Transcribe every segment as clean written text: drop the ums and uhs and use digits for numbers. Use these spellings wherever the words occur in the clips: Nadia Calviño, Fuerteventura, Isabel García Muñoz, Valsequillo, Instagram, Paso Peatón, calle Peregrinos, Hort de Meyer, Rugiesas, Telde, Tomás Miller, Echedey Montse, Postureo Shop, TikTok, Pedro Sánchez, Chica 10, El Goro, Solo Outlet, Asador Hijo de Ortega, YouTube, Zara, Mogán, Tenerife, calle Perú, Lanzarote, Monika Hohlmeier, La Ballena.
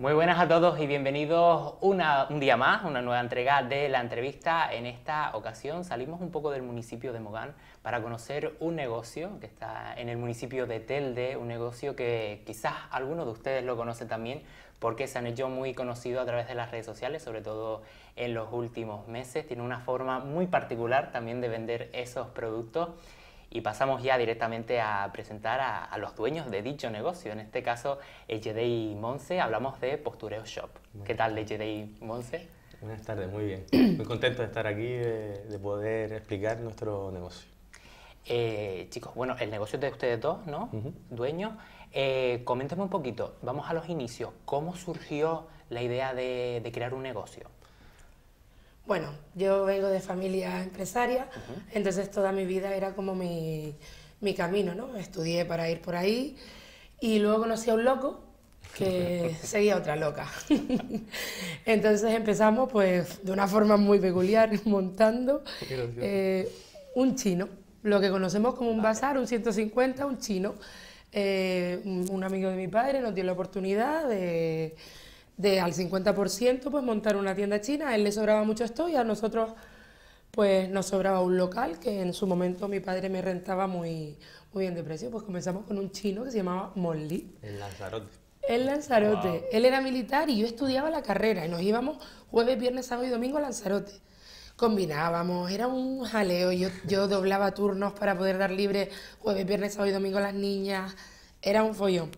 Muy buenas a todos y bienvenidos un día más, una nueva entrega de la entrevista. En esta ocasión salimos un poco del municipio de Mogán para conocer un negocio que está en el municipio de Telde, un negocio que quizás algunos de ustedes lo conocen también porque se han hecho muy conocido a través de las redes sociales, sobre todo en los últimos meses. Tiene una forma muy particular también de vender esos productos. Y pasamos ya directamente a presentar a los dueños de dicho negocio. En este caso, Echedey Montse, hablamos de Postureo Shop. ¿Qué tal, Echedey Montse? Buenas tardes, muy bien. Muy contento de estar aquí, de poder explicar nuestro negocio. Chicos, bueno, el negocio es de ustedes dos, ¿no? Dueños. Coméntame un poquito, vamos a los inicios. ¿Cómo surgió la idea de crear un negocio? Bueno, yo vengo de familia empresaria, entonces toda mi vida era como mi camino, ¿no? Estudié para ir por ahí y luego conocí a un loco que seguía a otra loca. Entonces empezamos pues de una forma muy peculiar, montando un chino, lo que conocemos como un bazar, un 150, un chino. Un amigo de mi padre nos dio la oportunidad de al 50% pues montar una tienda china. A él le sobraba mucho esto y a nosotros pues nos sobraba un local que en su momento mi padre me rentaba muy bien de precio. Pues comenzamos con un chino que se llamaba Molly. En Lanzarote. En Lanzarote. Wow. Él era militar y yo estudiaba la carrera y nos íbamos jueves, viernes, sábado y domingo a Lanzarote. Combinábamos, era un jaleo. Yo doblaba turnos para poder dar libre jueves, viernes, sábado y domingo a las niñas. Era un follón.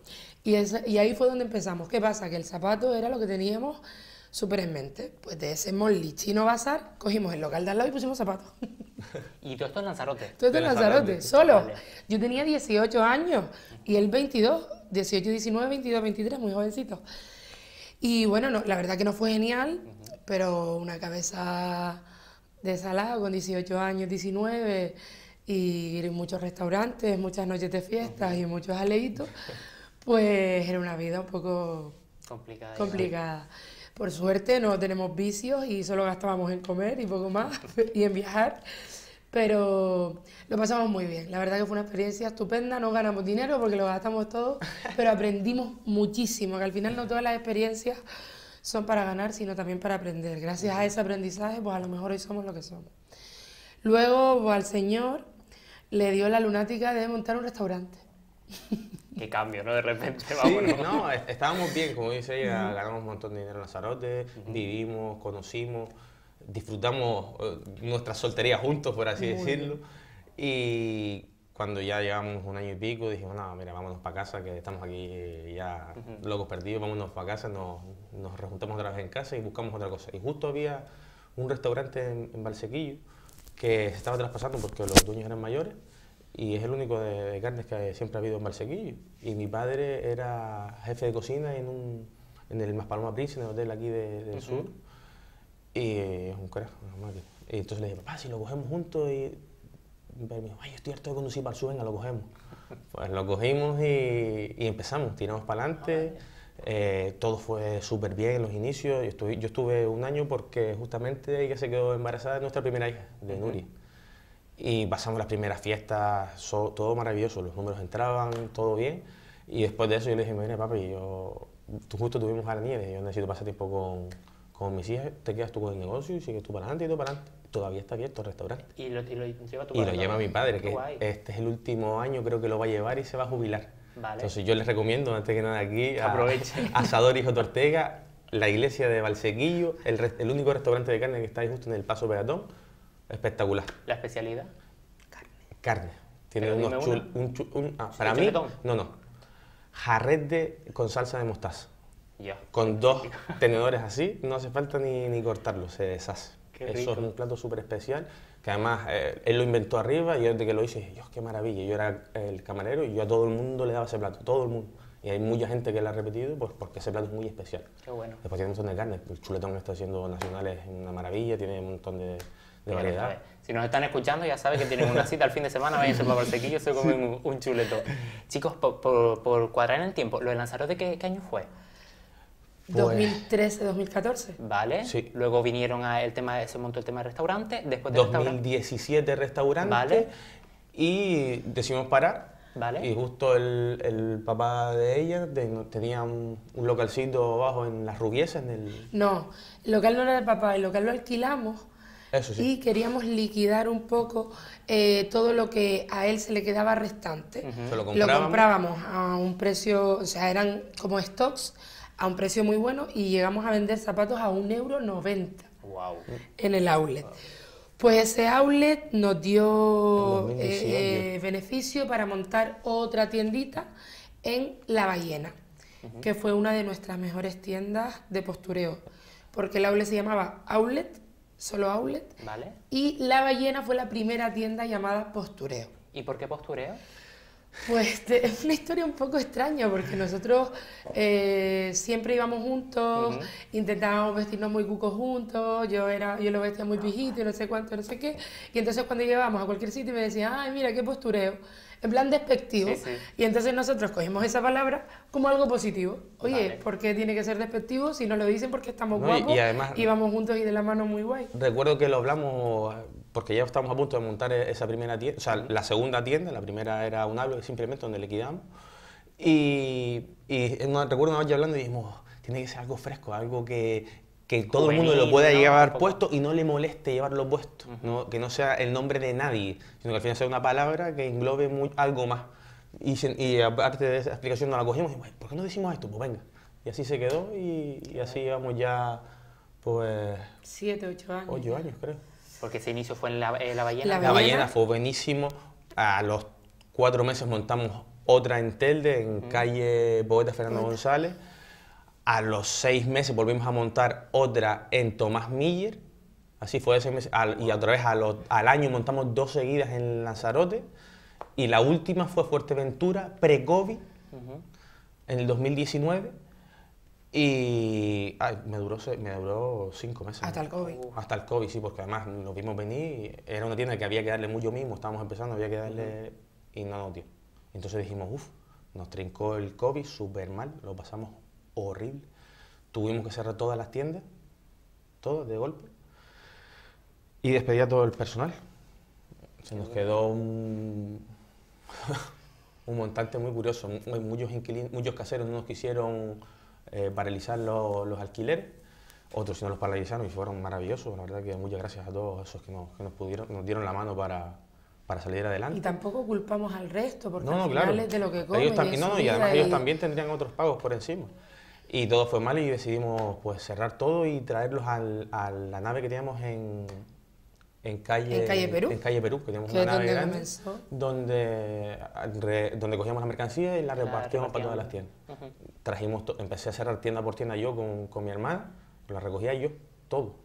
Y ahí fue donde empezamos. ¿Qué pasa? Que el zapato era lo que teníamos súper en mente. Pues de ese Molly chino bazar cogimos el local de al lado y pusimos zapatos. ¿Y todo esto en Lanzarote? Todo esto en Lanzarote, solo. Vale. Yo tenía 18 años y él 22, 18, 19, 22, 23, muy jovencito. Y bueno, no, la verdad que no fue genial, pero una cabeza de salada con 18 años, 19, y muchos restaurantes, muchas noches de fiestas y muchos aleitos. Pues era una vida un poco complicada. Por suerte no tenemos vicios y solo gastábamos en comer y poco más y en viajar, pero lo pasamos muy bien. La verdad que fue una experiencia estupenda, no ganamos dinero porque lo gastamos todo, pero aprendimos muchísimo, que al final no todas las experiencias son para ganar, sino también para aprender. Gracias a ese aprendizaje, pues a lo mejor hoy somos lo que somos. Luego pues, al señor le dio la lunática de montar un restaurante. Qué cambio, ¿no? De repente, vámonos. Sí, no, estábamos bien, como dice ella, ganamos un montón de dinero en Lanzarote, vivimos, conocimos, disfrutamos nuestra soltería juntos, por así decirlo. Y cuando ya llevamos un año y pico, dijimos, no, mira, vámonos para casa, que estamos aquí ya locos perdidos, vámonos para casa, nos rejuntamos otra vez en casa y buscamos otra cosa. Y justo había un restaurante en Valsequillo que se estaba traspasando porque los dueños eran mayores. Y es el único de carnes que siempre ha habido en Valsequillo. Y mi padre era jefe de cocina en el Maspaloma Prince, en el hotel aquí del sur. Y es un carajo, una máquina. Y entonces le dije, papá, si lo cogemos juntos. Y mi padre me dijo, ay, yo estoy harto de conducir para el sur, venga, lo cogemos. Pues lo cogimos y empezamos, tiramos para adelante. Todo fue súper bien en los inicios. Yo estuve un año porque justamente ella se quedó embarazada de nuestra primera hija, de Nuria. Y pasamos las primeras fiestas, todo maravilloso, los números entraban, todo bien. Y después de eso yo le dije, mira papi, justo tuvimos a la niña, yo necesito pasar tiempo con mis hijas, te quedas tú con el negocio y sigues tú para adelante y tú para adelante. Todavía está abierto el restaurante. Y lo lleva tu padre. Y lo lleva mi padre, que este es el último año, creo que lo va a llevar y se va a jubilar. Vale. Entonces yo les recomiendo, antes que nada aquí, aprovechen. Asador Hijo de Ortega, la iglesia de Valsequillo, el único restaurante de carne que está ahí justo en el Paso Peatón. Espectacular. ¿La especialidad? Carne. Tiene unos para mí, jarrete con salsa de mostaza. Ya. Con dos tenedores así, no hace falta ni cortarlo, se deshace. Qué rico. Eso es un plato súper especial, que además él lo inventó arriba y yo desde que lo hice dije, Dios, qué maravilla. Yo era el camarero y yo a todo el mundo le daba ese plato, todo el mundo. Y hay mucha gente que la ha repetido porque ese plato es muy especial. Qué bueno. Después tiene un montón de carne, el chuletón está haciendo nacional es una maravilla, tiene un montón de variedad. Si nos están escuchando ya saben que tienen una cita al fin de semana, váyanse para Valsequillo y se comen un chuletón. Chicos, por cuadrar en el tiempo, ¿lo de Lanzarote qué año fue? Pues, 2013-2014. Vale, sí. Luego vinieron se montó el tema de restaurante, después de 2017 restaurante, vale. Y decidimos parar Vale. Y justo el papá de ella tenía un localcito abajo en las Rugiesas. No, el local no era del papá, el local lo alquilamos. Eso sí. Y queríamos liquidar un poco todo lo que a él se le quedaba restante. Uh-huh. Se lo comprábamos a un precio, o sea, eran como stocks, a un precio muy bueno, y llegamos a vender zapatos a 1,90 €. Wow. En el outlet. Wow. Pues ese outlet nos dio beneficio para montar otra tiendita en La Ballena, uh-huh, que fue una de nuestras mejores tiendas de postureo, porque el outlet se llamaba Outlet, Solo Outlet, ¿vale? Y La Ballena fue la primera tienda llamada Postureo. ¿Y por qué Postureo? Pues es una historia un poco extraña, porque nosotros siempre íbamos juntos, uh-huh, intentábamos vestirnos muy cucos juntos, yo lo vestía muy pijito y no sé cuánto, no sé qué, y entonces cuando llegábamos a cualquier sitio me decían, ay, mira, qué postureo, en plan despectivo, sí, sí, y entonces nosotros cogimos esa palabra como algo positivo. Oye, vale, ¿por qué tiene que ser despectivo si no lo dicen porque estamos guapos y además íbamos juntos y de la mano muy guay? Recuerdo que lo hablamos, porque ya estábamos a punto de montar esa primera tienda, o sea, la segunda tienda, la primera era un hablo simplemente donde liquidamos, y recuerdo una vez hablando y dijimos, tiene que ser algo fresco, algo que todo juvenil, el mundo lo pueda llevar puesto y no le moleste llevarlo puesto, uh-huh, ¿no? Que no sea el nombre de nadie, sino que al final sea una palabra que englobe algo más. Y aparte de esa explicación nos la cogimos y dijimos, ¿por qué no decimos esto? Pues venga. Y así se quedó y así llevamos ya, pues... 7, 8 años. 8 años, creo. Porque ese inicio fue en La Ballena. La Ballena fue buenísimo. A los 4 meses montamos otra en Telde, en calle Poeta Fernando González. A los 6 meses volvimos a montar otra en Tomás Miller. Así fue, 6 meses. Y otra vez al año montamos 2 seguidas en Lanzarote. Y la última fue Fuerteventura, pre-COVID, en el 2019. Y me duró 5 meses. ¿Hasta el COVID? Hasta el COVID, sí, porque además nos vimos venir. Era una tienda que había que darle mucho mimo, estábamos empezando, había que darle... Y no nos dio. Entonces dijimos, uff, nos trincó el COVID súper mal, lo pasamos horrible. Tuvimos que cerrar todas las tiendas, todas de golpe, y despedir a todo el personal. Se nos quedó un montante muy curioso. Muchos caseros no nos quisieron paralizar los alquileres, otros sí nos los paralizaron y fueron maravillosos. La verdad que muchas gracias a todos esos que nos dieron la mano para salir adelante. Y tampoco culpamos al resto, porque no, al final claro, es de lo que comen. Y además ellos también tendrían otros pagos por encima. Y todo fue mal y decidimos pues cerrar todo y traerlos a la nave que teníamos en calle Perú, que teníamos una nave grande, donde cogíamos la mercancía y la repartíamos para todas las tiendas. Uh-huh. Empecé a cerrar tienda por tienda yo con mi hermana, la recogía yo. Todo,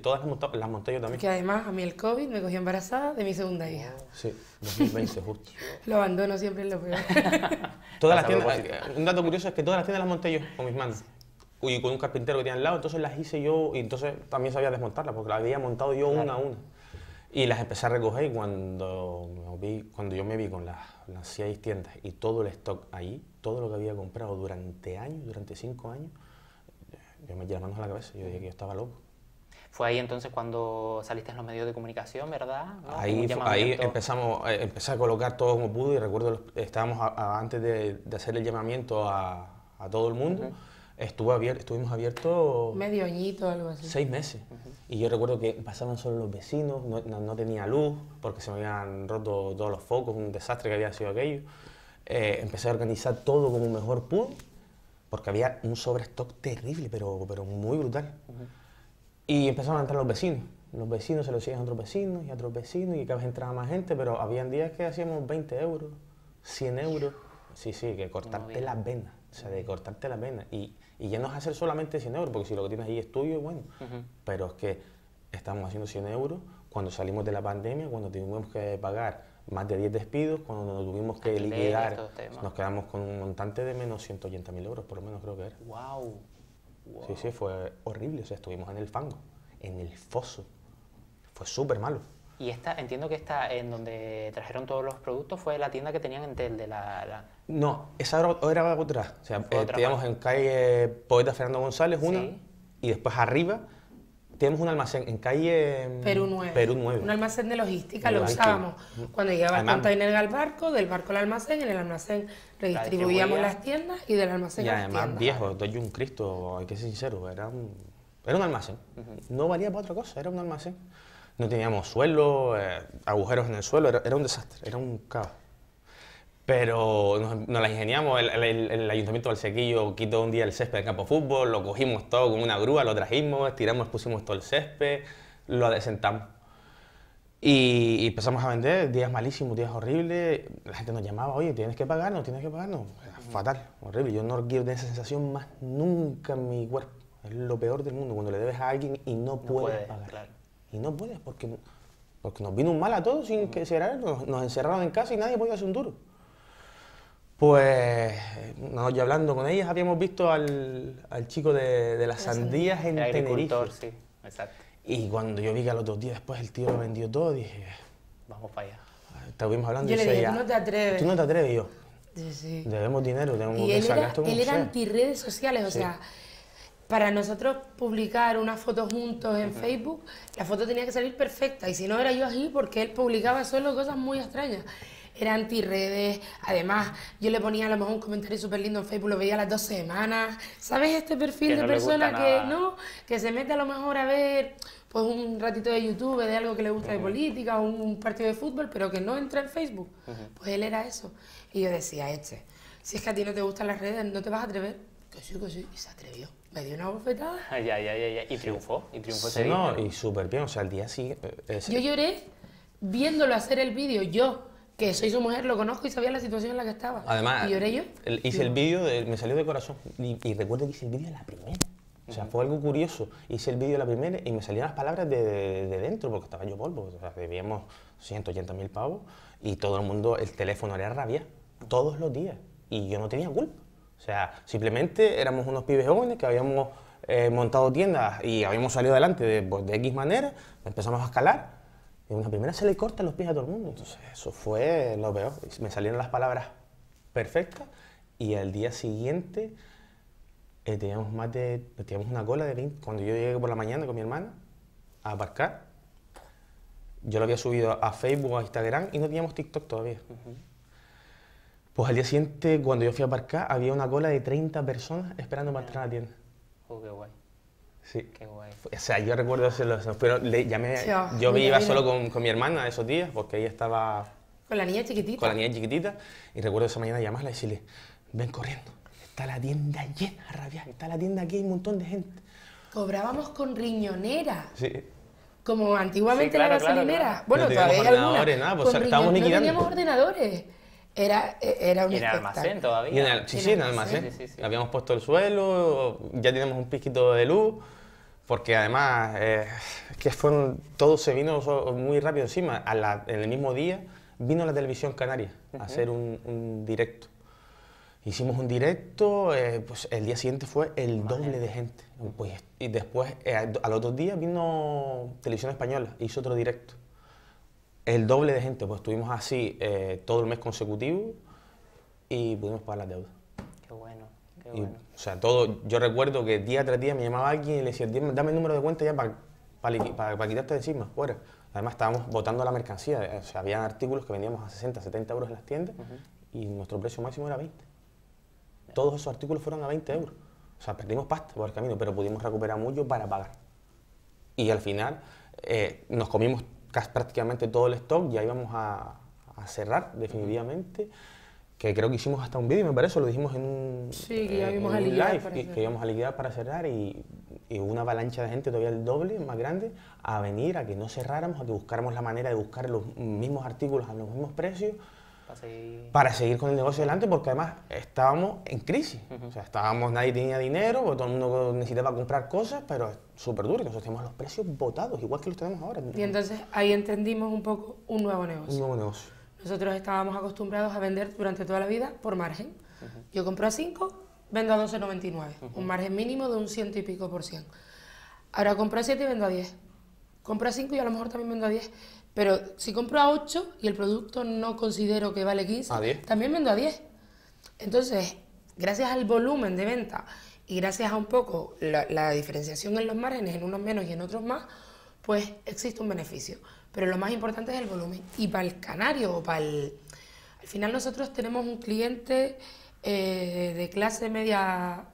todas las monté yo también. Que además a mí el COVID me cogió embarazada de mi segunda hija. Sí, 2020 justo. Lo abandono siempre en lo peor. Un dato curioso es que todas las tiendas las monté yo con mis manos. Y con un carpintero que tenía al lado, entonces las hice yo y entonces también sabía desmontarlas porque las había montado yo una a una. Y las empecé a recoger y cuando yo me vi con las 6 tiendas y todo el stock ahí, todo lo que había comprado durante años, durante 5 años, yo me metí las manos a la cabeza, yo dije que yo estaba loco. Fue ahí entonces cuando saliste en los medios de comunicación, ¿verdad? ¿No? Ahí empecé a colocar todo como pude y recuerdo, estábamos antes de hacer el llamamiento a todo el mundo, uh-huh, estuvimos abiertos... Medio añito, algo así. 6 meses. Uh-huh. Y yo recuerdo que pasaban solo los vecinos, no tenía luz porque se me habían roto todos los focos, un desastre que había sido aquello. Empecé a organizar todo como mejor pude, porque había un sobrestock terrible, pero muy brutal. Uh-huh. Y empezaron a entrar los vecinos. Los vecinos se los siguen a otros vecinos y a otros vecinos, y cada vez entraba más gente, pero habían días que hacíamos 20 euros, 100 euros. Sí, sí, que cortarte las venas, o sea, de cortarte las venas. Y ya no es hacer solamente 100 euros, porque si lo que tienes ahí es tuyo, bueno. Uh-huh. Pero es que estamos haciendo 100 euros cuando salimos de la pandemia, cuando tuvimos que pagar más de 10 despidos, cuando nos tuvimos que liquidar, nos quedamos con un montante de menos 180.000 euros, por lo menos creo que era. Wow. ¡Wow! Sí, sí, fue horrible, o sea, estuvimos en el fango, en el foso, fue súper malo. Y entiendo que esta, en donde trajeron todos los productos, fue la tienda que tenían en Telde, No, esa era otra, o sea, teníamos en calle Poeta Fernando González una, ¿sí? Y después arriba Tenemos un almacén en calle Perú 9. Perú 9. Un almacén de logística, lo usábamos. Cuando llegaba el container al barco, del barco al almacén, en el almacén redistribuíamos las tiendas y del almacén a las tiendas. Y además viejo, doy un Cristo, hay que ser sincero, era un almacén. No valía para otra cosa, era un almacén. No teníamos suelo, agujeros en el suelo, era un desastre, era un caos. Pero nos las ingeniamos, el ayuntamiento de Valsequillo quitó un día el césped del campo de fútbol, lo cogimos todo con una grúa, lo trajimos, estiramos, pusimos todo el césped, lo adecentamos. Y empezamos a vender, días malísimos, días horribles, la gente nos llamaba, oye, tienes que pagarnos, era fatal, horrible. Yo no quiero tener esa sensación más nunca en mi cuerpo, es lo peor del mundo, cuando le debes a alguien y no puedes pagar. Claro. Y no puedes, porque nos vino un mal a todos sin que nos encerraron en casa y nadie podía hacer un duro. Pues, yo hablando con ellas, habíamos visto al chico de las sandías en Tenerife. Agricultor, sí, exacto. Y cuando yo vi que al otro día después el tío lo vendió todo, dije, vamos para allá. Estuvimos hablando y decía, tú no te atreves. Tú no te atreves, y yo. Sí. Debemos dinero, tengo que sacar esto. Él era anti-redes sociales, o sea, para nosotros publicar una foto juntos en Facebook, la foto tenía que salir perfecta. Y si no, era yo allí porque él publicaba solo cosas muy extrañas. Era anti-redes, además yo le ponía a lo mejor un comentario súper lindo en Facebook, lo veía a las 2 semanas. ¿Sabes este perfil de persona que se mete a lo mejor a ver pues un ratito de YouTube, de algo que le gusta de política, o un partido de fútbol, pero que no entra en Facebook? Pues él era eso. Y yo decía, si es que a ti no te gustan las redes, ¿no te vas a atrever? Que sí, y se atrevió. Me dio una bofetada. Y triunfó, ese día. No, y súper bien, o sea, al día siguiente. Yo lloré viéndolo hacer el vídeo, yo. Que soy su mujer, lo conozco y sabía la situación en la que estaba. Además, ¿y lloré yo? Hice el vídeo, me salió de corazón. Y recuerdo que hice el vídeo de la primera. O sea, fue algo curioso. Hice el vídeo de la primera y me salían las palabras de dentro, porque estaba yo polvo. O sea, debíamos 180.000 pavos y todo el mundo, el teléfono era rabia, todos los días. Y yo no tenía culpa. O sea, simplemente éramos unos pibes jóvenes que habíamos montado tiendas y habíamos salido adelante de X manera, empezamos a escalar. En una primera se le cortan los pies a todo el mundo, entonces eso fue lo peor. Me salieron las palabras perfectas y al día siguiente teníamos una cola de 20. Cuando yo llegué por la mañana con mi hermana a aparcar, yo lo había subido a Facebook, a Instagram y no teníamos TikTok todavía. Pues al día siguiente, cuando yo fui a aparcar, había una cola de 30 personas esperando para entrar a la tienda. Oh, qué guay. Sí. Qué guay. O sea, yo recuerdo hacerlo, pero yo me iba solo con mi hermana esos días, porque ella estaba... Con la niña chiquitita. Con la niña chiquitita, y recuerdo esa mañana llamarla y decirle, ven corriendo, está la tienda llena, rabia, está la tienda aquí, hay un montón de gente. Cobrábamos con riñonera. Sí. Como antiguamente la gasolinera. Claro. Bueno, no todavía hay alguna. Nada, pues, estábamos liquidando. No teníamos ordenadores. Era un almacén todavía. En almacén. Sí. Habíamos puesto el suelo, ya teníamos un pizquito de luz, porque además todo se vino muy rápido encima. En el mismo día vino la televisión canaria a hacer un directo. Hicimos un directo, pues el día siguiente fue el doble de gente. Pues, y después, al otro día vino Televisión Española, hizo otro directo. El doble de gente, pues estuvimos así todo el mes consecutivo y pudimos pagar las deudas. Qué bueno, qué bueno. O sea, yo recuerdo que día tras día me llamaba alguien y le decía, dame el número de cuenta ya para quitarte de encima, fuera. Además estábamos botando la mercancía, o sea, habían artículos que vendíamos a 60, 70 euros en las tiendas y nuestro precio máximo era 20. Todos esos artículos fueron a 20 euros. O sea, perdimos pasta por el camino, pero pudimos recuperar mucho para pagar. Y al final nos comimos prácticamente todo el stock, ya íbamos a cerrar definitivamente, que creo que hicimos hasta un vídeo, me parece, lo dijimos en un, que íbamos a liquidar para cerrar y una avalancha de gente todavía el doble, más grande, a venir, a que no cerráramos, a que buscáramos la manera de buscar los mismos artículos a los mismos precios para seguir con el negocio adelante, porque además estábamos en crisis, o sea, nadie tenía dinero, todo el mundo necesitaba comprar cosas, pero es súper duro, nosotros tenemos los precios botados, igual que los tenemos ahora. Y entonces ahí entendimos un poco un nuevo negocio. Nosotros estábamos acostumbrados a vender durante toda la vida por margen. Yo compro a 5, vendo a 12,99, un margen mínimo de un 100 y pico %. Ahora compro a 7 y vendo a 10, compro a 5 y a lo mejor también vendo a 10. Pero si compro a 8 y el producto no considero que vale 15, también vendo a 10. Entonces, gracias al volumen de venta Y gracias a un poco la diferenciación en los márgenes, en unos menos y en otros más, pues existe un beneficio. Pero lo más importante es el volumen. Y para el canario o para el... Al final nosotros tenemos un cliente de clase media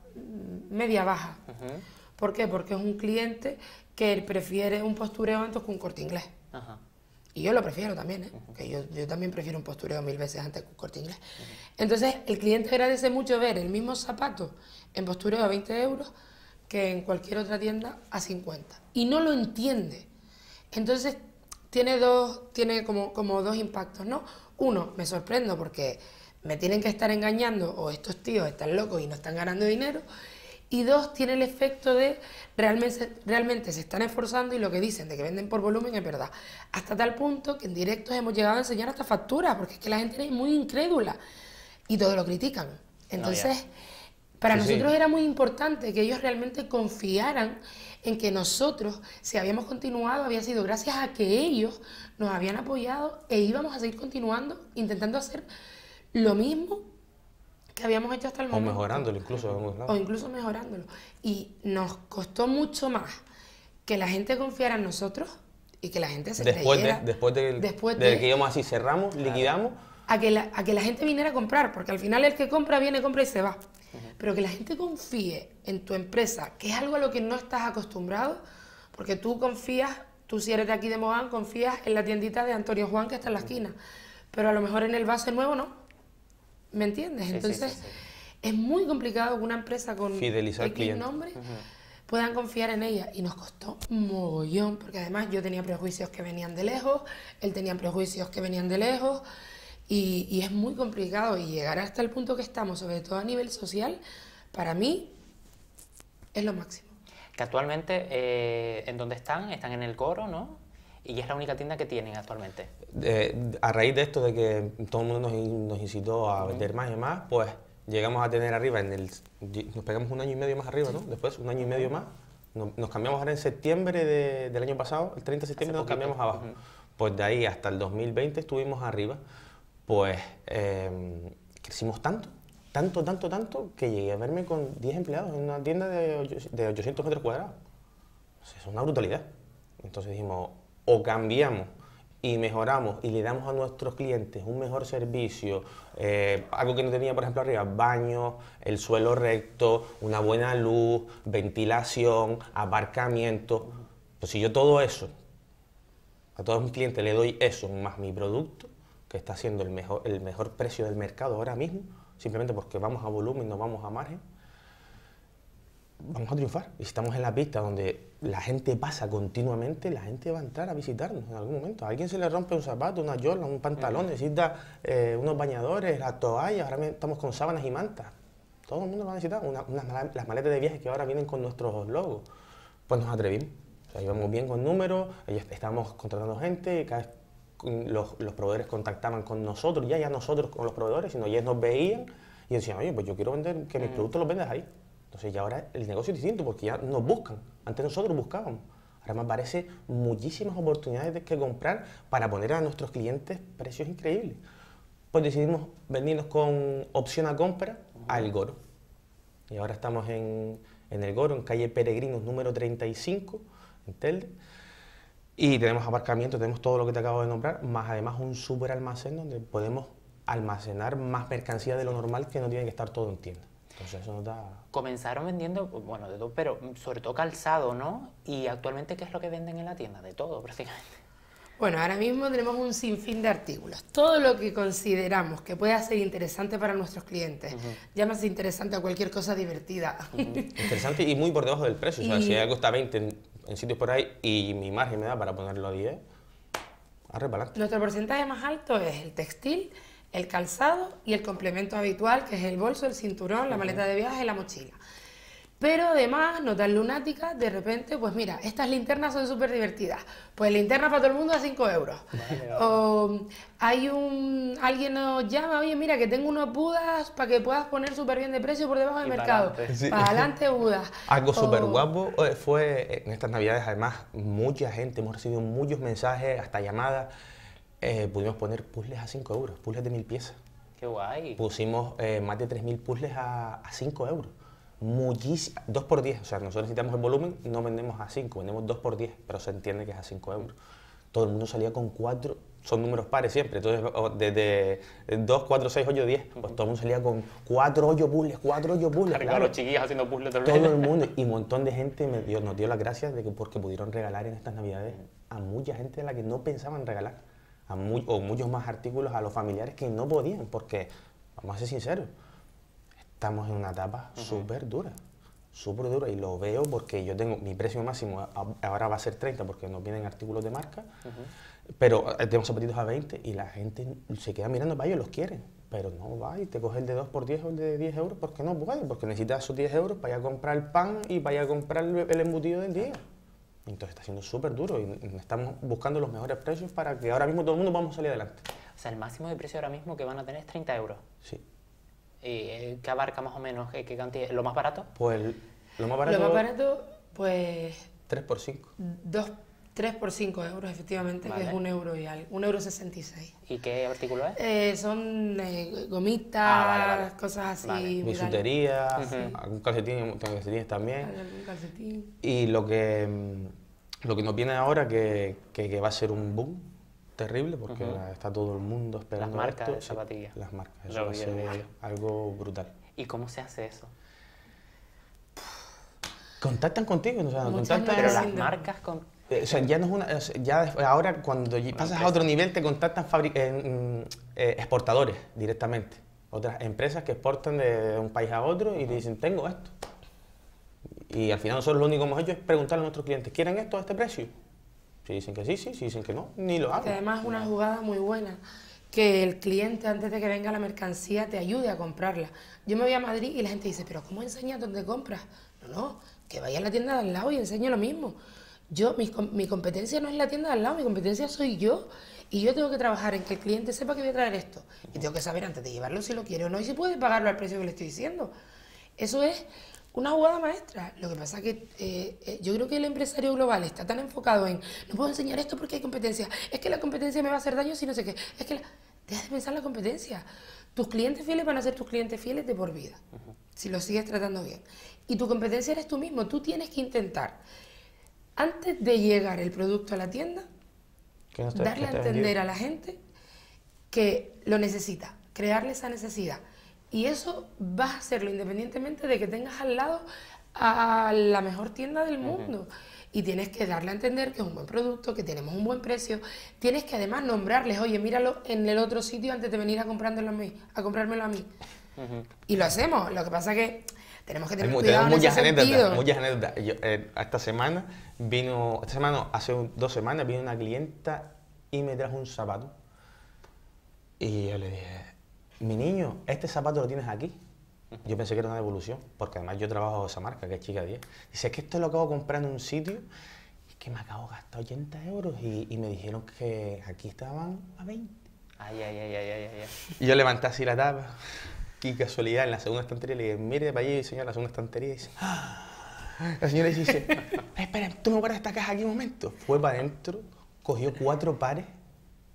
baja. Uh-huh. ¿Por qué? Porque es un cliente que prefiere un postureo antes que un Corte Inglés. Uh-huh. Y yo lo prefiero también, ¿eh? Uh-huh. Que yo también prefiero un postureo 1000 veces antes que un Corte Inglés. Uh-huh. Entonces el cliente agradece mucho ver el mismo zapato en postureo a 20 euros que en cualquier otra tienda a 50. Y no lo entiende. Entonces tiene como dos impactos, ¿no? Uno, me sorprendo porque me tienen que estar engañando o estos tíos están locos y no están ganando dinero. Y dos, tiene el efecto de realmente se están esforzando y lo que dicen de que venden por volumen es verdad. Hasta tal punto que en directos hemos llegado a enseñar hasta facturas porque es que la gente es muy incrédula y todo lo critican. Entonces, para nosotros era muy importante que ellos realmente confiaran en que nosotros, si habíamos continuado, había sido gracias a que ellos nos habían apoyado e íbamos a seguir continuando, intentando hacer lo mismo que habíamos hecho hasta el momento. O mejorándolo incluso. O incluso mejorándolo. Y nos costó mucho más que la gente confiara en nosotros y que la gente se creyera. Después de que íbamos así, cerramos, liquidamos. A que la gente viniera a comprar, porque al final el que compra, viene, compra y se va. Pero que la gente confíe en tu empresa, que es algo a lo que no estás acostumbrado, porque tú confías, tú si eres de aquí de Mogán, confías en la tiendita de Antonio Juan que está en la esquina, pero a lo mejor en el base nuevo no, ¿me entiendes? Entonces es muy complicado que una empresa con X nombre puedan confiar en ella, y nos costó mogollón, porque además yo tenía prejuicios que venían de lejos, él tenía prejuicios que venían de lejos. Y es muy complicado, y llegar hasta el punto que estamos, sobre todo a nivel social, para mí es lo máximo. Que actualmente, ¿en dónde están? Están en El Goro, ¿no? Y es la única tienda que tienen actualmente. A raíz de esto, de que todo el mundo nos incitó a vender más y más, pues llegamos a tener arriba, nos pegamos 1 año y medio más arriba, ¿no? Después 1 año y medio más, nos cambiamos ahora en septiembre del año pasado, el 30 de septiembre nos cambiamos abajo. Pues de ahí hasta el 2020 estuvimos arriba. Pues crecimos tanto, que llegué a verme con 10 empleados en una tienda de 800 metros cuadrados. O sea, es una brutalidad. Entonces dijimos, o cambiamos y mejoramos y le damos a nuestros clientes un mejor servicio, algo que no tenía, por ejemplo, arriba, baños, el suelo recto, una buena luz, ventilación, aparcamiento. Pues si yo todo eso, a todos mis clientes le doy eso más mi producto, que está siendo el mejor precio del mercado ahora mismo, simplemente porque vamos a volumen, no vamos a margen, vamos a triunfar. Y si estamos en la pista donde la gente pasa continuamente, la gente va a entrar a visitarnos en algún momento. A alguien se le rompe un zapato, una yola, un pantalón, necesita unos bañadores, las toallas, ahora estamos con sábanas y mantas. Todo el mundo va a necesitar las maletas de viaje que ahora vienen con nuestros logos. Pues nos atrevimos. O sea, íbamos bien con números, estábamos contratando gente y cada vez los proveedores contactaban con nosotros, ya nosotros con los proveedores, sino ellos nos veían y decían, oye, pues yo quiero vender, que mis productos los vendas ahí. Entonces ya ahora el negocio es distinto porque ya nos buscan, antes nosotros buscábamos. Ahora me aparecen muchísimas oportunidades de que comprar para poner a nuestros clientes precios increíbles. Pues decidimos vendernos con opción a compra a El Goro. Y ahora estamos en El Goro, en calle Peregrinos número 35, en Telde. Y tenemos aparcamiento, tenemos todo lo que te acabo de nombrar, más además un súper almacén donde podemos almacenar más mercancía de lo normal que no tiene que estar todo en tienda. Entonces eso nos da... Comenzaron vendiendo, bueno, de todo, pero sobre todo calzado, ¿no? Y actualmente, ¿qué es lo que venden en la tienda? De todo, prácticamente. Bueno, ahora mismo tenemos un sinfín de artículos. Todo lo que consideramos que pueda ser interesante para nuestros clientes. Llámase interesante a cualquier cosa divertida. Interesante y muy por debajo del precio. O sea, si algo está 20... en sitios por ahí, y mi margen me da para ponerlo a 10, a reparar. Nuestro porcentaje más alto es el textil, el calzado y el complemento habitual, que es el bolso, el cinturón, la maleta de viaje, la mochila. Pero además, notas lunáticas, de repente, pues mira, estas linternas son súper divertidas. Pues linterna para todo el mundo a 5 euros. Vale. O hay alguien nos llama, oye, mira, que tengo unos budas para que puedas poner súper bien de precio por debajo del mercado. Para adelante, budas. Algo súper guapo fue en estas navidades, además, mucha gente, hemos recibido muchos mensajes, hasta llamadas. Pudimos poner puzzles a 5 euros, puzzles de 1000 piezas. ¡Qué guay! Pusimos más de 3000 puzzles a 5 euros. muchísimo, 2 por 10, o sea, nosotros necesitamos el volumen, no vendemos a 5, vendemos 2 por 10, pero se entiende que es a 5 euros. Todo el mundo salía con 4, son números pares siempre, entonces desde 2, 4, 6, 8, 10, pues todo el mundo salía con 4 hoyos puzzles. Claro, los chiquillos haciendo puzzles también. Todo el mundo, y un montón de gente nos dio las gracias de que porque pudieron regalar en estas navidades a mucha gente a la que no pensaban regalar, o muchos más artículos a los familiares que no podían, porque, vamos a ser sinceros, estamos en una etapa súper dura, y lo veo porque yo tengo mi precio máximo, ahora va a ser 30 porque nos vienen artículos de marca, pero tengo zapatitos a 20 y la gente se queda mirando para ellos, los quieren, pero no va y te coge el de 2 por 10 o el de 10 euros porque no puede, porque necesitas esos 10 euros para ir a comprar el pan y para ir a comprar el embutido del día. Entonces está siendo súper duro y estamos buscando los mejores precios para que ahora mismo todo el mundo vamos a salir adelante. O sea, el máximo de precio ahora mismo que van a tener es 30 euros. Sí. ¿Y qué abarca más o menos? ¿Qué cantidad? ¿Lo más barato? Pues lo más barato... Lo más barato, pues... 3 por 5. 3 por 5 euros, efectivamente, vale. Que es 1 euro y algo. 1,66 €. ¿Y qué artículo es? Son gomitas, cosas así. Vale. Bisutería, algún calcetín, tengo calcetines también. Algún calcetín. Y lo que nos viene ahora, que va a ser un boom terrible, porque está todo el mundo esperando las marcas de zapatillas. Las marcas, eso va a ser algo brutal. ¿Y cómo se hace eso? Contactan contigo, o sea, contactan... Pero las marcas... O sea, ya no es una... Ya ahora, cuando pasas a otro nivel, te contactan exportadores directamente. Otras empresas que exportan de un país a otro y te dicen, tengo esto. Y al final nosotros lo único que hemos hecho es preguntarle a nuestros clientes, ¿quieren esto a este precio? Si dicen que sí, si dicen que no, ni lo hago. Que además es una jugada muy buena, que el cliente antes de que venga la mercancía te ayude a comprarla. Yo me voy a Madrid y la gente dice, pero ¿cómo enseñas dónde compras? No, no, que vaya a la tienda de al lado y enseñe lo mismo. Yo, mi competencia no es la tienda de al lado, mi competencia soy yo. Y yo tengo que trabajar en que el cliente sepa que voy a traer esto. Y tengo que saber antes de llevarlo si lo quiere o no y si puede pagarlo al precio que le estoy diciendo. Eso es... una jugada maestra. Lo que pasa es que yo creo que el empresario global está tan enfocado en no puedo enseñar esto porque hay competencia, es que la competencia me va a hacer daño si no sé qué, es que deja de pensar la competencia. Tus clientes fieles van a ser tus clientes fieles de por vida, si los sigues tratando bien. Y tu competencia eres tú mismo, tú tienes que intentar, antes de llegar el producto a la tienda, darle a entender a la gente que lo necesita, crearle esa necesidad. Y eso vas a hacerlo independientemente de que tengas al lado a la mejor tienda del mundo. Y tienes que darle a entender que es un buen producto, que tenemos un buen precio. Tienes que además nombrarles, oye, míralo en el otro sitio antes de venir a comprármelo a mí. Y lo hacemos. Lo que pasa que tenemos que tener cuidado en ese sentido. Muchas anécdotas. Hace 2 semanas, vino una clienta y me trajo un zapato. Y yo le dije... Mi niño, este zapato lo tienes aquí. Yo pensé que era una devolución, porque además yo trabajo con esa marca, que es Chica 10. Dice, es que esto lo acabo de comprar en un sitio y es que me acabo de gastar 80 euros y me dijeron que aquí estaban a 20. Ay. Y yo levanté así la tapa y casualidad en la segunda estantería le dije, mire para allí, señor, la segunda estantería. Y dice, ¡ah! La señora dice, espera, ¿tú me guardas esta caja aquí un momento? Fue para adentro, cogió 4 pares,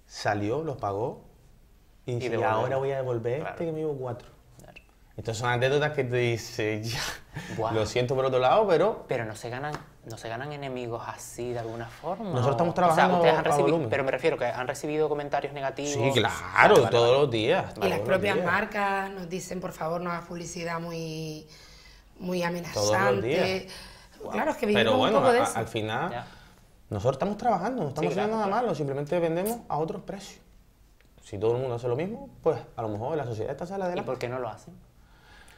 salió, los pagó. Y dice, y ahora voy a devolver este que me llevo 4. Claro. Entonces son anécdotas que te dicen, ya, lo siento por otro lado, pero... Pero no se ganan enemigos así de alguna forma. Nosotros estamos trabajando, o sea, ustedes han recibido, volumen. Pero me refiero que han recibido comentarios negativos. Sí, claro, todos los días. Y las propias marcas nos dicen, por favor, no hagas publicidad muy, muy amenazante. Todos los días. Claro, es que vivimos un poco de eso. Al final, nosotros estamos trabajando, no estamos haciendo nada malo, simplemente vendemos a otros precios. Si todo el mundo hace lo mismo, pues a lo mejor la sociedad está sala de la... ¿Y por qué no lo hacen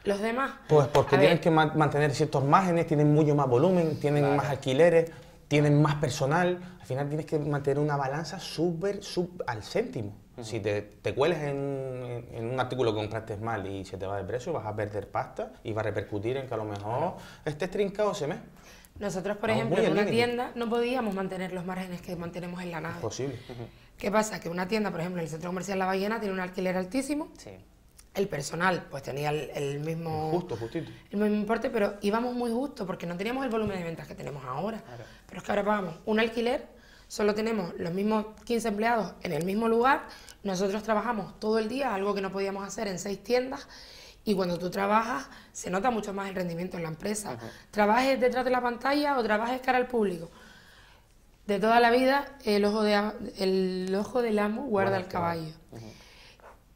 los demás? Pues porque tienen que mantener ciertos márgenes, tienen mucho más volumen, tienen más alquileres, tienen más personal. Al final tienes que mantener una balanza súper al céntimo. Si te cueles en un artículo que compraste mal y se te va de precio, vas a perder pasta y va a repercutir en que a lo mejor estés trincado ese mes. Nosotros, por ejemplo, en una tienda no podíamos mantener los márgenes que mantenemos en la nave. Imposible. ¿Qué pasa? Que una tienda, por ejemplo, en el centro comercial La Ballena tiene un alquiler altísimo. Sí. El personal, pues tenía el mismo... Justito. El mismo importe, pero íbamos muy justo porque no teníamos el volumen de ventas que tenemos ahora. Claro. Pero es que ahora pagamos un alquiler, solo tenemos los mismos 15 empleados en el mismo lugar. Nosotros trabajamos todo el día, algo que no podíamos hacer en 6 tiendas. Y cuando tú trabajas, se nota mucho más el rendimiento en la empresa. Ajá. Trabajes detrás de la pantalla o trabajes cara al público. De toda la vida, el ojo del amo guarda el caballo. Ajá.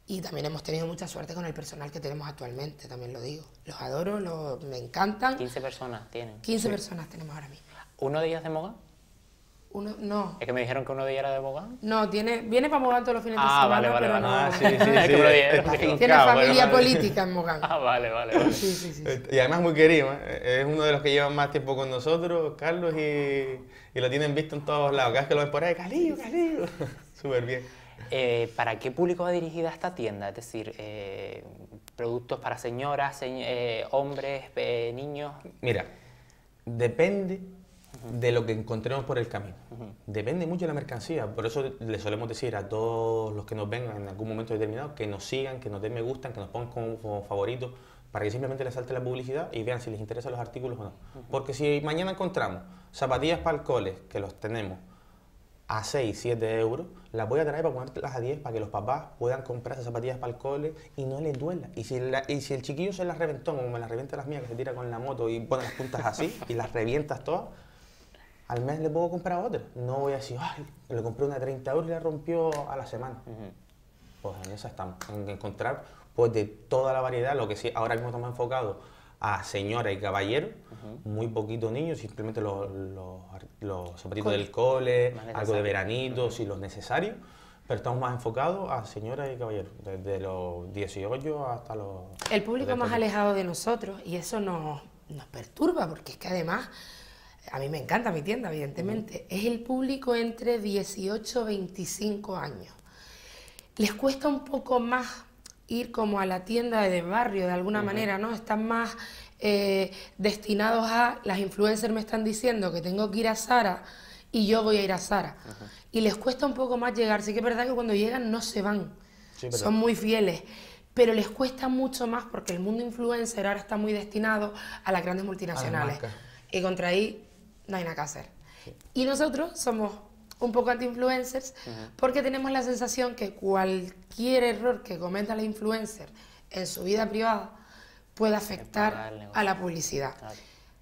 Y también hemos tenido mucha suerte con el personal que tenemos actualmente, también lo digo. Los adoro, me encantan. 15 personas tienen. 15 personas tenemos ahora mismo. ¿Uno de ellas de Mogán? Uno, no. Es que me dijeron que uno de ellas era de Mogán. No, viene para Mogán todos los fines de semana. Vale. Tiene familia política en Mogán. Vale. Sí. Y además muy querido, ¿eh? Es uno de los que llevan más tiempo con nosotros, Carlos, y lo tienen visto en todos lados. Cada vez que lo ven por ahí, Carlillo. Súper bien. ¿Para qué público va dirigida esta tienda? Es decir, productos para señoras, hombres, niños. Mira, depende de lo que encontremos por el camino. Depende mucho de la mercancía, por eso le solemos decir a todos los que nos vengan en algún momento determinado que nos sigan, que nos den me gustan, que nos pongan como favoritos, para que simplemente les salte la publicidad y vean si les interesan los artículos o no. Porque si mañana encontramos zapatillas para el cole, que los tenemos a 6, 7 euros, las voy a traer para ponértelas a 10 para que los papás puedan comprar esas zapatillas para el cole y no les duela. Y si el chiquillo se las reventó, como me las revienta las mías, que se tira con la moto y pone las puntas así y las revientas todas, al mes le puedo comprar otra. No voy a decir, ay, le compré una de 30 euros y la rompió a la semana. Pues en esa estamos, en encontrar pues de toda la variedad. Lo que sí, ahora mismo estamos enfocados a señora y caballero, muy poquito niños, simplemente los zapatitos del cole, algo de veranito, si lo necesario, pero estamos más enfocados a señora y caballero, desde los 18 hasta los... El público más alejado de nosotros, y eso nos perturba, porque es que además... A mí me encanta mi tienda, evidentemente. Es el público entre 18 y 25 años. Les cuesta un poco más ir como a la tienda de barrio, de alguna manera, ¿no? Están más destinados a... Las influencers me están diciendo que tengo que ir a Zara y yo voy a ir a Zara. Y les cuesta un poco más llegar. Sí que es verdad que cuando llegan no se van. Sí, pero... Son muy fieles. Pero les cuesta mucho más porque el mundo influencer ahora está muy destinado a las grandes multinacionales. Y contra ahí... No hay nada que hacer. Y nosotros somos un poco anti-influencers porque tenemos la sensación que cualquier error que cometa la influencer en su vida privada puede afectar a la publicidad.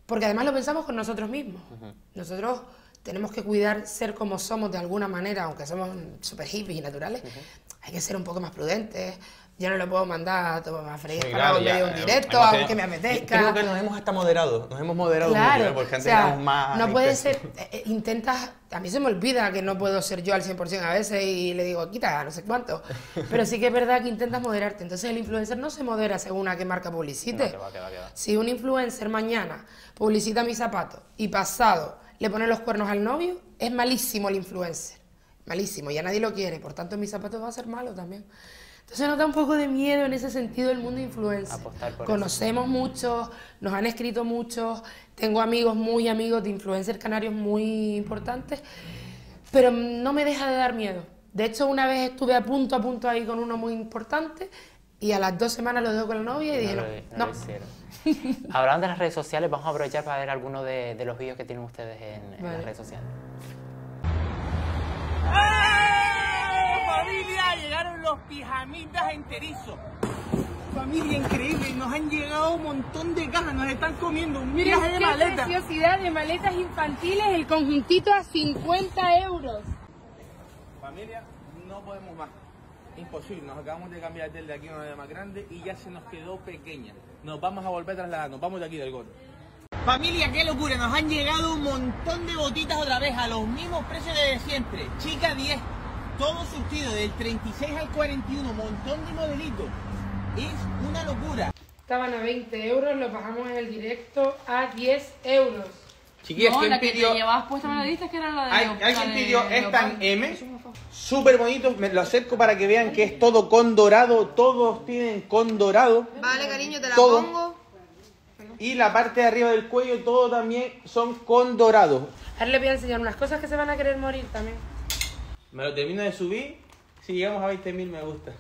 Porque además lo pensamos con nosotros mismos. Nosotros tenemos que cuidar ser como somos de alguna manera, aunque somos super hippies y naturales. Hay que ser un poco más prudentes. Yo no lo puedo mandar a Tomás Freire para donde digo un directo, aunque me apetezca. Creo que nos hemos hasta moderado, mucho, porque antes éramos más... No puede ser, intentas... A mí se me olvida que no puedo ser yo al 100% a veces y le digo, quita, no sé cuánto. Pero sí que es verdad que intentas moderarte. Entonces el influencer no se modera según a qué marca publicite. No, que va. Si un influencer mañana publicita mis zapatos y pasado le pone los cuernos al novio, es malísimo el influencer. Malísimo, ya nadie lo quiere. Por tanto, mis zapatos va a ser malo también. Entonces nos da un poco de miedo en ese sentido el mundo influencer. Conocemos muchos, nos han escrito muchos, tengo amigos muy amigos de influencers canarios muy importantes, pero no me deja de dar miedo. De hecho, una vez estuve a punto ahí con uno muy importante y a las 2 semanas lo dejo con la novia y dije no. Hablando de las redes sociales, vamos a aprovechar para ver algunos de los vídeos que tienen ustedes en las redes sociales. Familia, llegaron los pijamitas enterizos. Familia increíble, nos han llegado un montón de cajas, nos están comiendo un millaje de maletas. Qué preciosidad de maletas infantiles, el conjuntito a 50 euros. Familia, no podemos más, imposible, nos acabamos de cambiar de aquí a una más grande y ya se nos quedó pequeña. Nos vamos a volver a trasladar, nos vamos de aquí del Goro. Familia, qué locura, nos han llegado un montón de botitas otra vez a los mismos precios de siempre. Chica 10. Todo surtido del 36 al 41, montón de modelitos. Es una locura. Estaban a 20 euros, lo bajamos en el directo a 10 euros. Chiquillas, no, la que te llevabas puesta en la lista, que era la de... Alguien pidió esta M, súper bonito, me lo acerco para que vean que es todo con dorado, todos tienen con dorado. Vale, cariño, te la pongo. Y la parte de arriba del cuello, todo también son con dorado. Ahora les voy a enseñar unas cosas que se van a querer morir también. Me lo termino de subir, si llegamos a 20.000 me gusta.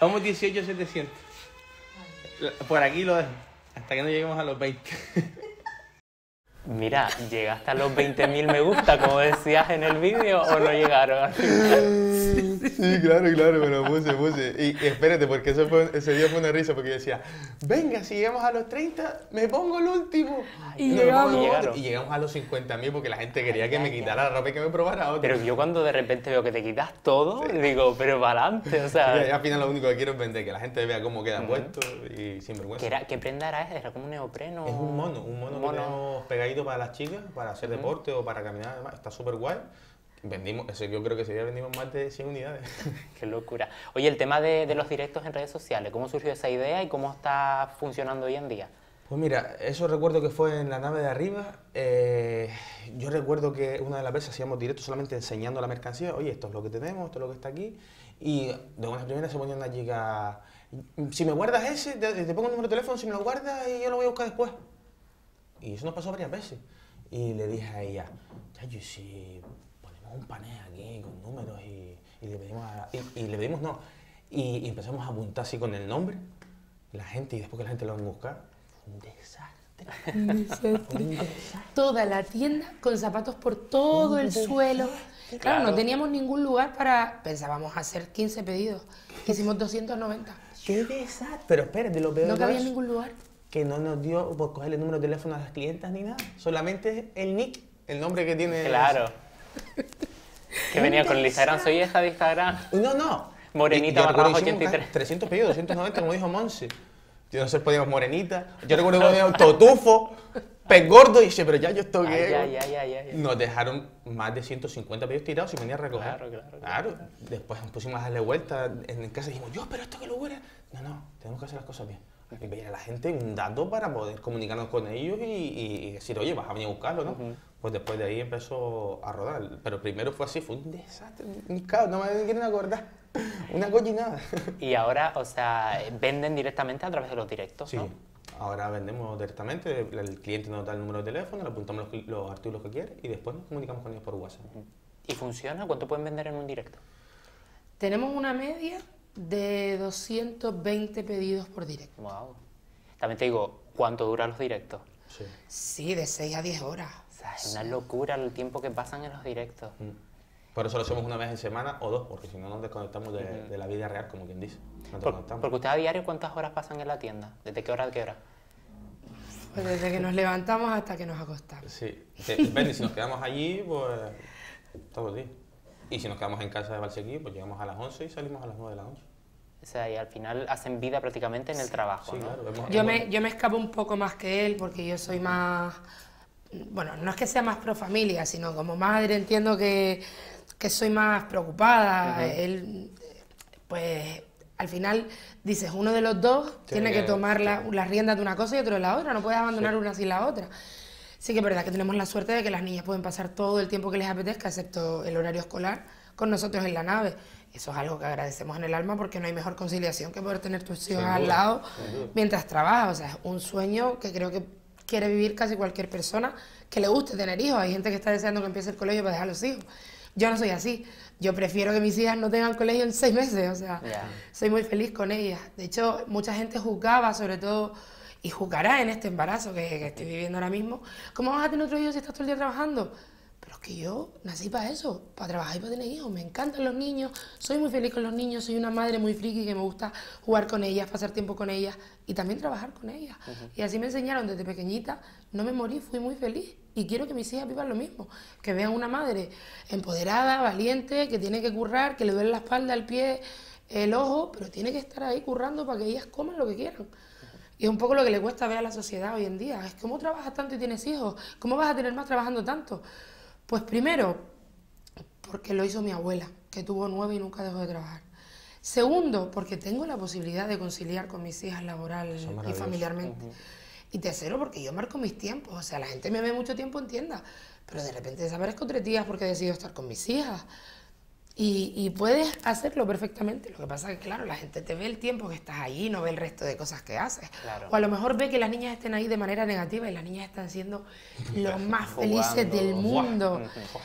Vamos 18.700. Por aquí lo dejo, hasta que no lleguemos a los 20. Mira, ¿llegaste a los 20.000 me gusta, como decías en el vídeo, o no llegaron? Sí, claro, me lo puse. Y espérate, porque ese día fue una risa, porque yo decía, venga, si llegamos a los 30, me pongo el último. Y llegamos a los 50.000 porque la gente quería que me quitara la ropa y que me probara otra. Pero yo cuando de repente veo que te quitas todo, digo, pero para adelante, o sea... Y al final lo único que quiero es vender, que la gente vea cómo queda puesto y sin vergüenza. ¿Qué prenda era esa? ¿Era como un neopreno? Es un mono que tenemos pegadito para las chicas, para hacer deporte o para caminar, además. Está súper guay. Vendimos, yo creo que ese día vendimos más de 100 unidades. ¡Qué locura! Oye, el tema de los directos en redes sociales, ¿cómo surgió esa idea y cómo está funcionando hoy en día? Pues mira, eso recuerdo que fue en la nave de arriba. Yo recuerdo que una de las veces hacíamos directos solamente enseñando la mercancía. Oye, esto es lo que tenemos, esto es lo que está aquí. Y de unas primeras se ponía una chica... Si me guardas ese, te pongo el número de teléfono, si me lo guardas y yo lo voy a buscar después. Y eso nos pasó varias veces. Y le dije a ella, chayo, si... un panel aquí con números y le pedimos, y empezamos a apuntar así con el nombre, la gente, y después que la gente lo van a buscar, fue un desastre. Toda la tienda con zapatos por todo el suelo. Claro, no teníamos ningún lugar para, pensábamos hacer 15 pedidos, hicimos 290. ¡Qué desastre! Pero espérate, lo peor no cabía en ningún lugar. Que no nos dio por coger el número de teléfono a las clientas ni nada, solamente el nick, el nombre que tiene. Claro. Que venía con el Instagram, soy esta de Instagram. No. Morenita, barra 83. 300 pedidos, 290, como dijo Montse. Yo no sé, podíamos morenita. Yo recuerdo que podíamos totufo, pez gordo, y dice, pero ya yo estoy que... Nos dejaron más de 150 pedidos tirados y venía a recoger. Claro. Después nos pusimos a darle vuelta en casa y dijimos, yo, pero esto que lo huele. No, tenemos que hacer las cosas bien. Y pedir a la gente un dato para poder comunicarnos con ellos y decir, oye, vas a venir a buscarlo, ¿no? Pues después de ahí empezó a rodar. Pero primero fue así, fue un desastre, un caos, no me quieren acordar. Una cochinada. Y ahora, o sea, venden directamente a través de los directos, sí, ¿no? Sí, ahora vendemos directamente, el cliente nos da el número de teléfono, le apuntamos los artículos que quiere y después nos comunicamos con ellos por WhatsApp. ¿Y funciona? ¿Cuánto pueden vender en un directo? Tenemos una media de 220 pedidos por directo. Wow. También te digo, ¿cuánto duran los directos? Sí, de 6 a 10 horas. O sea, es una locura el tiempo que pasan en los directos. Por eso lo hacemos una vez en semana o dos, porque si no nos desconectamos de la vida real, como quien dice. Porque usted a diario, ¿cuántas horas pasan en la tienda? ¿Desde qué hora a qué hora? Pues desde que nos levantamos hasta que nos acostamos. Sí, depende, si nos quedamos allí, pues todo el día. Y si nos quedamos en casa de Valsequillo, pues llegamos a las 11 y salimos a las 9 de la noche. O sea, y al final hacen vida prácticamente en el trabajo, ¿no? Claro, yo me escapo un poco más que él porque yo soy más... Bueno, no es que sea más pro familia, sino como madre entiendo que soy más preocupada. Él, pues, al final, dices, uno de los dos tiene que tomar las riendas de una cosa y otro de la otra. No puedes abandonar una sin la otra. Sí que es verdad que tenemos la suerte de que las niñas pueden pasar todo el tiempo que les apetezca, excepto el horario escolar, con nosotros en la nave. Eso es algo que agradecemos en el alma porque no hay mejor conciliación que poder tener tus hijos al lado mientras trabajas. O sea, es un sueño que creo que quiere vivir casi cualquier persona que le guste tener hijos. Hay gente que está deseando que empiece el colegio para dejar los hijos. Yo no soy así. Yo prefiero que mis hijas no tengan colegio en 6 meses. O sea, soy muy feliz con ellas. De hecho, mucha gente juzgaba, sobre todo... Y juzgará en este embarazo que estoy viviendo ahora mismo. ¿Cómo vas a tener otro hijo si estás todo el día trabajando? Pero es que yo nací para eso, para trabajar y para tener hijos. Me encantan los niños, soy muy feliz con los niños, soy una madre muy friki que me gusta jugar con ellas, pasar tiempo con ellas y también trabajar con ellas. Y así me enseñaron desde pequeñita, no me morí, fui muy feliz. Y quiero que mis hijas vivan lo mismo, que vean una madre empoderada, valiente, que tiene que currar, que le duele la espalda, el pie, el ojo, pero tiene que estar ahí currando para que ellas coman lo que quieran. Y es un poco lo que le cuesta ver a la sociedad hoy en día. Es ¿cómo trabajas tanto y tienes hijos? ¿Cómo vas a tener más trabajando tanto? Pues primero, porque lo hizo mi abuela, que tuvo 9 y nunca dejó de trabajar. Segundo, porque tengo la posibilidad de conciliar con mis hijas laboral y familiarmente. Y tercero, porque yo marco mis tiempos. O sea, la gente me ve mucho tiempo en tienda, pero de repente desaparezco 3 días porque decido estar con mis hijas. Y puedes hacerlo perfectamente. Lo que pasa es que, claro, la gente te ve el tiempo que estás ahí, no ve el resto de cosas que haces. Claro. O a lo mejor ve que las niñas estén ahí de manera negativa y las niñas están siendo los más felices del mundo.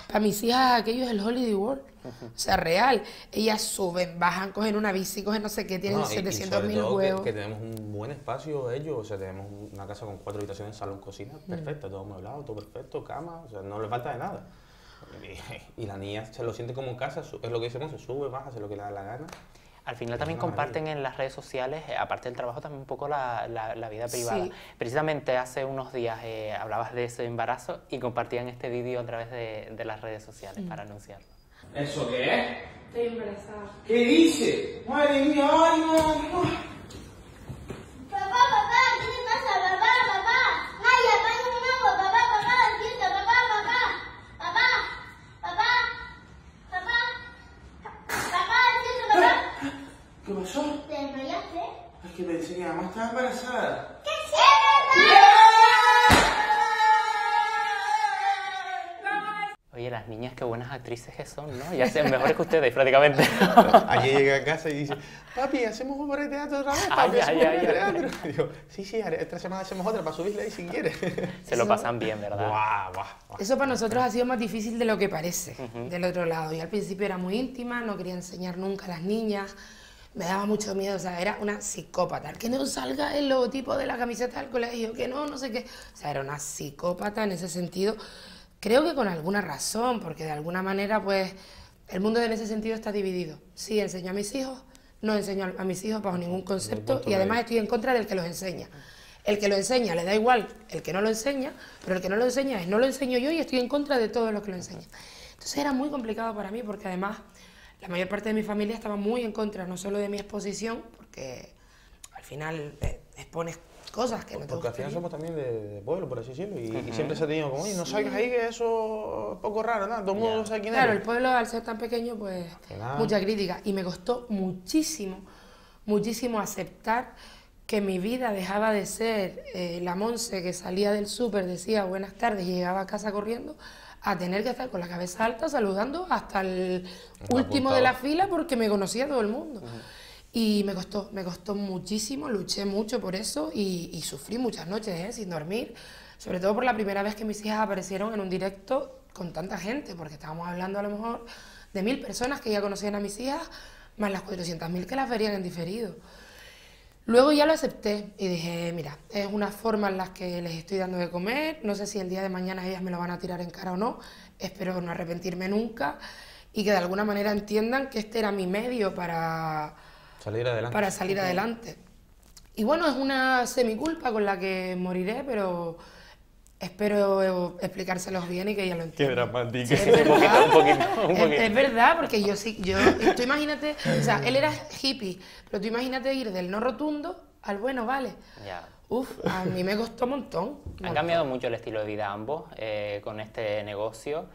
Para mis hijas aquello es el Holiday World. O sea, real. Ellas suben, bajan, cogen una bici, cogen no sé qué, tienen 700.000 juegos. Que tenemos un buen espacio ellos. O sea, tenemos una casa con 4 habitaciones, salón, cocina, perfecto, todo amueblado, todo perfecto, cama, o sea, no le falta de nada. Y la niña se lo siente como en casa, es lo que dice, se sube, baja, hace lo que le da la gana. Al final también comparten en las redes sociales, aparte del trabajo, también un poco la vida privada. Sí. Precisamente hace unos días hablabas de ese embarazo y compartían este vídeo a través de las redes sociales para anunciarlo. ¿Eso qué es? Estoy embarazada. ¿Qué dice? ¡Madre mía! ¡Ay, no! ¡Papá, papá! ¿Qué te pasa, papá, papá? ¡Ay, apaga un nuevo! ¡Papá, papá! ¡Despierta, papá, papá! ¡Papá! ¡Papá! ¡Papá! ¡Papá! ¡Despierta, papá! ¿Qué pasó? ¿Te desmayaste? Es que pensé que la mamá estaba embarazada. ¡Qué chévere! Oye, las niñas, qué buenas actrices que son, ¿no? Ya sean mejores que ustedes, prácticamente. Ayer llegué a casa y dice, papi, ¿hacemos obra de teatro otra vez? Papi, ¿hacemos obra de teatro? Y digo, sí, esta semana hacemos otra para subirla ahí si quieres. Se lo pasan bien, ¿verdad? Wow. Eso para nosotros ha sido más difícil de lo que parece, del otro lado. Yo al principio era muy íntima, no quería enseñar nunca a las niñas. Me daba mucho miedo, o sea, era una psicópata. Que no salga el logotipo de la camiseta del colegio, que no sé qué. O sea, era una psicópata en ese sentido. Creo que con alguna razón, porque de alguna manera, pues, el mundo en ese sentido está dividido. Sí, enseño a mis hijos, no enseño a mis hijos bajo ningún concepto, y además estoy en contra del que los enseña. El que lo enseña le da igual el que no lo enseña, pero el que no lo enseña es no lo enseño yo y estoy en contra de todos los que lo enseñan. Entonces era muy complicado para mí, porque además la mayor parte de mi familia estaba muy en contra, no solo de mi exposición, porque al final expones cosas que no te gustan. Porque al final somos también de pueblo, por así decirlo, y siempre se ha tenido como, oye, no salgas ahí, que eso es poco raro, nada, todo el mundo sabe quién es. Claro, el pueblo al ser tan pequeño, pues, mucha crítica. Y me costó muchísimo, muchísimo aceptar que mi vida dejaba de ser la Montse que salía del súper, decía buenas tardes y llegaba a casa corriendo, a tener que estar con la cabeza alta saludando hasta el último de la fila porque me conocía todo el mundo. Y me costó muchísimo, luché mucho por eso y sufrí muchas noches sin dormir, sobre todo por la primera vez que mis hijas aparecieron en un directo con tanta gente, porque estábamos hablando a lo mejor de 1000 personas que ya conocían a mis hijas, más las 400.000 que las verían en diferido. Luego ya lo acepté y dije, mira, es una forma en la que les estoy dando de comer, no sé si el día de mañana ellas me lo van a tirar en cara o no, espero no arrepentirme nunca y que de alguna manera entiendan que este era mi medio para salir adelante. Para salir adelante. Y bueno, es una semiculpa con la que moriré, pero espero explicárselos bien y que ella lo entienda. Qué dramático. Sí, un poquito. Es verdad, porque yo sí, tú imagínate, o sea, él era hippie, pero tú imagínate ir del no rotundo al bueno, vale. Ya. Uf, a mí me costó un montón. Han cambiado mucho el estilo de vida ambos con este negocio.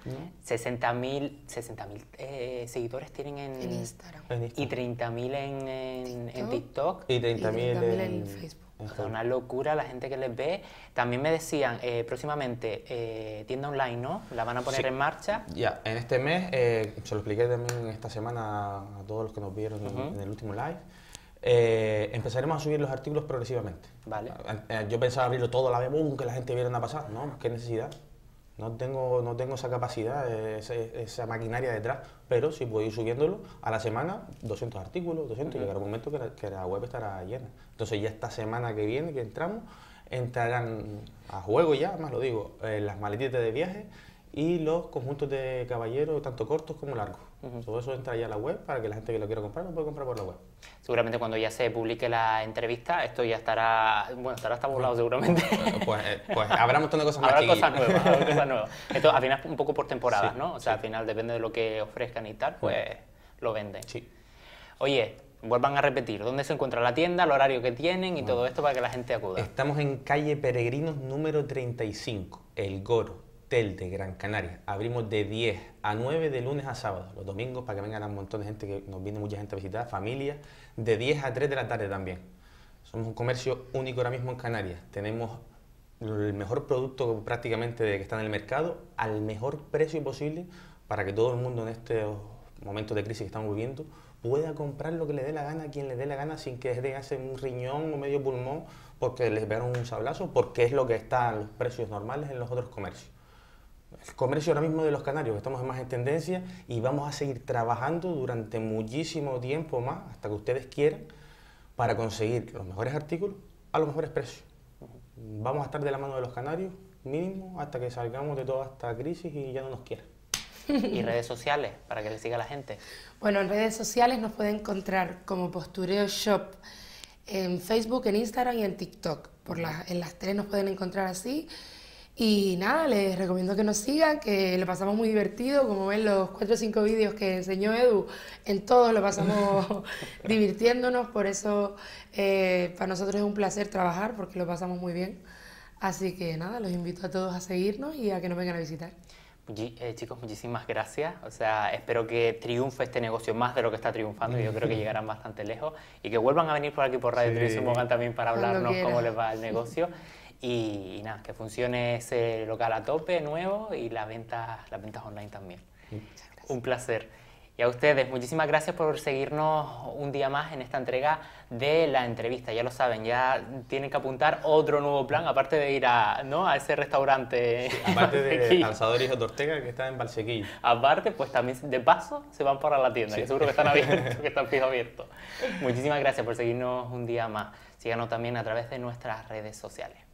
60.000 seguidores tienen en Instagram. Y 30.000 en TikTok. Y 30.000 en Facebook. O sea, una locura la gente que les ve. También me decían, próximamente, tienda online, ¿no? La van a poner en marcha. Ya, en este mes, se lo expliqué también esta semana a todos los que nos vieron en el último live. Empezaremos a subir los artículos progresivamente. Vale. Yo pensaba abrirlo todo a la vez, que la gente viera una pasada. No, qué necesidad. No tengo esa capacidad, esa maquinaria detrás, pero sí puedo ir subiéndolo a la semana, 200 artículos, 200, y llegará un momento que la web estará llena. Entonces ya esta semana que viene, que entramos, entrarán a juego ya, más lo digo, las maletitas de viaje y los conjuntos de caballeros, tanto cortos como largos. Todo eso entra ya a la web para que la gente que lo quiera comprar lo pueda comprar por la web. Seguramente cuando ya se publique la entrevista, esto ya estará hasta burlado seguramente. Pues habrá un montón de cosas nuevas. Habrá cosas nuevas. Entonces, al final, un poco por temporadas, ¿no? O sea, al final, depende de lo que ofrezcan y tal, pues lo venden. Sí. Oye, vuelvan a repetir, ¿dónde se encuentra la tienda, el horario que tienen y todo esto para que la gente acuda? Estamos en calle Peregrinos número 35, El Goro, Telde, Gran Canaria. Abrimos de 10 a 9 de lunes a sábado, los domingos para que vengan un montón de gente, que nos viene mucha gente a visitar, familias, de 10 a 3 de la tarde también. Somos un comercio único ahora mismo en Canarias. Tenemos el mejor producto prácticamente que está en el mercado al mejor precio posible para que todo el mundo en estos momentos de crisis que estamos viviendo, pueda comprar lo que le dé la gana a quien le dé la gana sin que les den un riñón o medio pulmón porque les pegaron un sablazo, porque es lo que están los precios normales en los otros comercios. El comercio ahora mismo de los canarios, estamos más en tendencia y vamos a seguir trabajando durante muchísimo tiempo más, hasta que ustedes quieran, para conseguir los mejores artículos a los mejores precios. Vamos a estar de la mano de los canarios, mínimo, hasta que salgamos de toda esta crisis y ya no nos quieran. ¿Y redes sociales, para que le siga la gente? Bueno, en redes sociales nos pueden encontrar como Postureo Shop, en Facebook, en Instagram y en TikTok. En las tres nos pueden encontrar así. Y nada, les recomiendo que nos sigan, que lo pasamos muy divertido. Como ven, los 4 o 5 vídeos que enseñó Edu, en todos lo pasamos divirtiéndonos. Por eso, para nosotros es un placer trabajar, porque lo pasamos muy bien. Así que nada, los invito a todos a seguirnos y a que nos vengan a visitar. Chicos, muchísimas gracias. O sea, espero que triunfe este negocio más de lo que está triunfando. Yo creo que llegarán bastante lejos. Y que vuelvan a venir por aquí por Radio Turismo Mogán también para hablarnos cómo les va el negocio. Y nada, que funcione ese local a tope nuevo y las ventas online también. Un placer. Y a ustedes, muchísimas gracias por seguirnos un día más en esta entrega de la entrevista. Ya lo saben, ya tienen que apuntar otro nuevo plan, aparte de ir a ese restaurante. Sí, aparte de Asador Hijo de Ortega, que está en Valsequillo. Aparte, pues también de paso se van para la tienda, sí, que seguro que están abiertos, que están fijo abiertos. Muchísimas gracias por seguirnos un día más. Síganos también a través de nuestras redes sociales.